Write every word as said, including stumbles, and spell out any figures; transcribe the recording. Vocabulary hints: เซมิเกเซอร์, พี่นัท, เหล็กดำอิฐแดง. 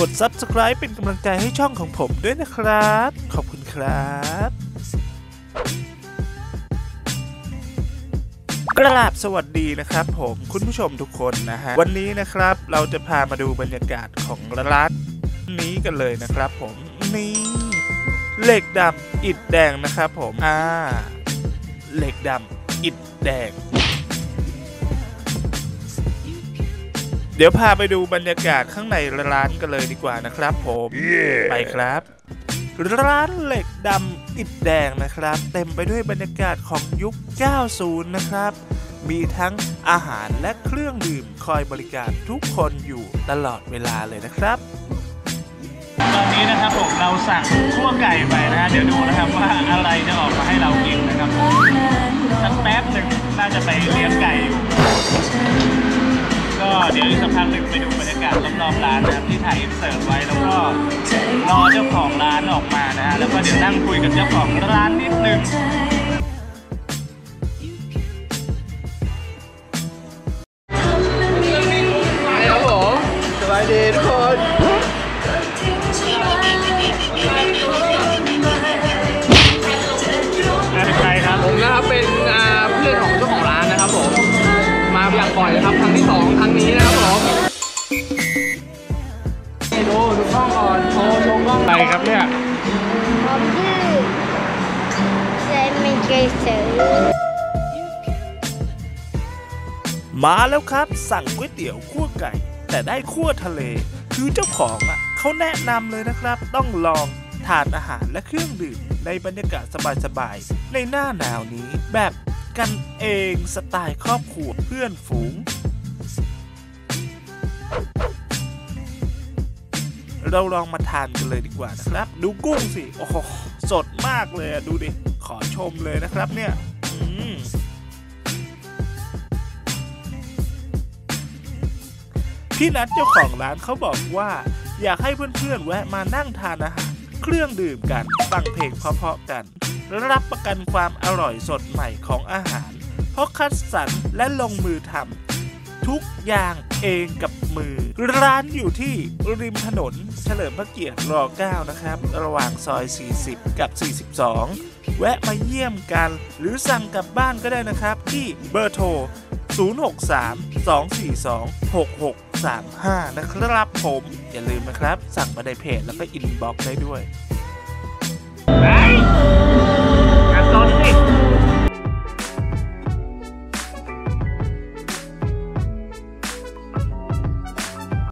กด ซับสไครบ์ เป็นกำลังใจให้ช่องของผมด้วยนะครับขอบคุณครับกราบสวัสดีนะครับผมคุณผู้ชมทุกคนนะฮะวันนี้นะครับเราจะพามาดูบรรยากาศของร้านนี้กันเลยนะครับผมนี่เหล็กดำอิฐแดงนะครับผมอ่าเหล็กดำอิฐแดงเดี๋ยวพาไปดูบรรยากาศข้างในร้านกันเลยดีกว่านะครับผมไปครับร้านเหล็กดำอิฐแดงนะครับเต็มไปด้วยบรรยากาศของยุค เก้าสิบ นะครับมีทั้งอาหารและเครื่องดื่มคอยบริการทุกคนอยู่ตลอดเวลาเลยนะครับตอนนี้นะครับผมเราสั่งคั่วไก่ไปนะฮะเดี๋ยวดูนะครับว่าอะไรจะออกมาให้เรากินนะครับสักแป๊บหนึ่งน่าจะไปเลี้ยงไก่อยู่ก็เดี๋ยวอีกสักพักหนึ่งไปดูบรรยากาศรอบๆร้านนะครับที่ถ่ายอินเสิร์ตไว้แล้วก็รอเจ้าของร้านออกมานะฮะแล้วก็เดี๋ยวนั่งคุยกับเจ้าของร้านนิดนึงครับผมสบายดีทุกคนใครครับผมนะครับเป็นเพื่อนของเจ้าของร้านนะครับผมมาอย่างบ่อยนะครับครั้งที่สองครั้งนี้นะครับผมดูดูกล้องก่อนโชว์ชมกล้องใครครับเนี่ยผมชื่อเซมิเกเซอร์มาแล้วครับสั่งก๋วยเตี๋ยวคั่วไก่แต่ได้คั่วทะเลคือเจ้าของอ่ะเขาแนะนำเลยนะครับต้องลองทานอาหารและเครื่องดื่มในบรรยากาศสบายๆในหน้าหนาวนี้แบบกันเองสไตล์ครอบครัวเพื่อนฝูงเราลองมาทานกันเลยดีกว่านะครับดูกุ้งสิโอ้โหสดมากเลยดูดิขอชมเลยนะครับเนี่ยพี่นัทเจ้าของร้านเขาบอกว่าอยากให้เพื่อนๆแวะมานั่งทานอาหารเครื่องดื่มกันฟังเพลงเพราะๆกันรับประกันความอร่อยสดใหม่ของอาหารเพราะคัดสรรและลงมือทำทุกอย่างเองกับมือร้านอยู่ที่ริมถนนเฉลิมพระเกียรติร.เก้า นะครับระหว่างซอยสี่สิบกับสี่สิบสองแวะมาเยี่ยมกันหรือสั่งกลับบ้านก็ได้นะครับที่เบอร์โทรศูนย์ หก สาม สอง สี่ สอง หก หก สาม ห้านะครับผมอย่าลืมนะครับสั่งมาในเพจแล้วก็อินบ็อกซ์ได้ด้วย